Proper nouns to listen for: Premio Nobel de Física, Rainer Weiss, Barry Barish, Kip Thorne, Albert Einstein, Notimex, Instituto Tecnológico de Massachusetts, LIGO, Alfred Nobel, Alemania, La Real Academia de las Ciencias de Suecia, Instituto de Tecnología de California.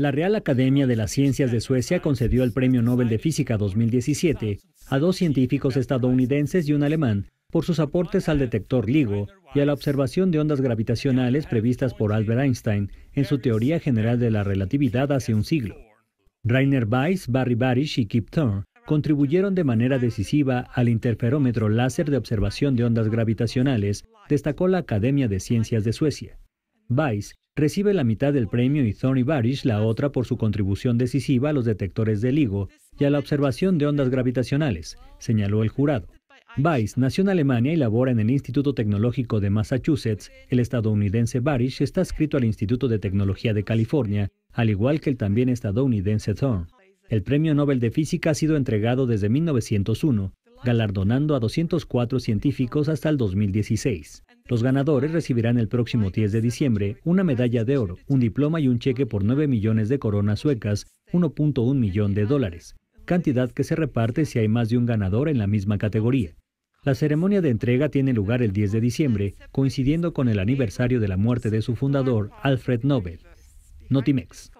La Real Academia de las Ciencias de Suecia concedió el Premio Nobel de Física 2017 a dos científicos estadounidenses y un alemán por sus aportes al detector LIGO y a la observación de ondas gravitacionales previstas por Albert Einstein en su teoría general de la relatividad hace un siglo. Rainer Weiss, Barry Barish y Kip Thorne contribuyeron de manera decisiva al interferómetro láser de observación de ondas gravitacionales, destacó la Academia de Ciencias de Suecia. Weiss recibe la mitad del premio y Thorne y Barish la otra por su contribución decisiva a los detectores de LIGO y a la observación de ondas gravitacionales, señaló el jurado. Weiss nació en Alemania y labora en el Instituto Tecnológico de Massachusetts. El estadounidense Barish está adscrito al Instituto de Tecnología de California, al igual que el también estadounidense Thorne. El Premio Nobel de Física ha sido entregado desde 1901, galardonando a 204 científicos hasta el 2016. Los ganadores recibirán el próximo 10 de diciembre una medalla de oro, un diploma y un cheque por 9 millones de coronas suecas, $1.1 millón, cantidad que se reparte si hay más de un ganador en la misma categoría. La ceremonia de entrega tiene lugar el 10 de diciembre, coincidiendo con el aniversario de la muerte de su fundador, Alfred Nobel. Notimex.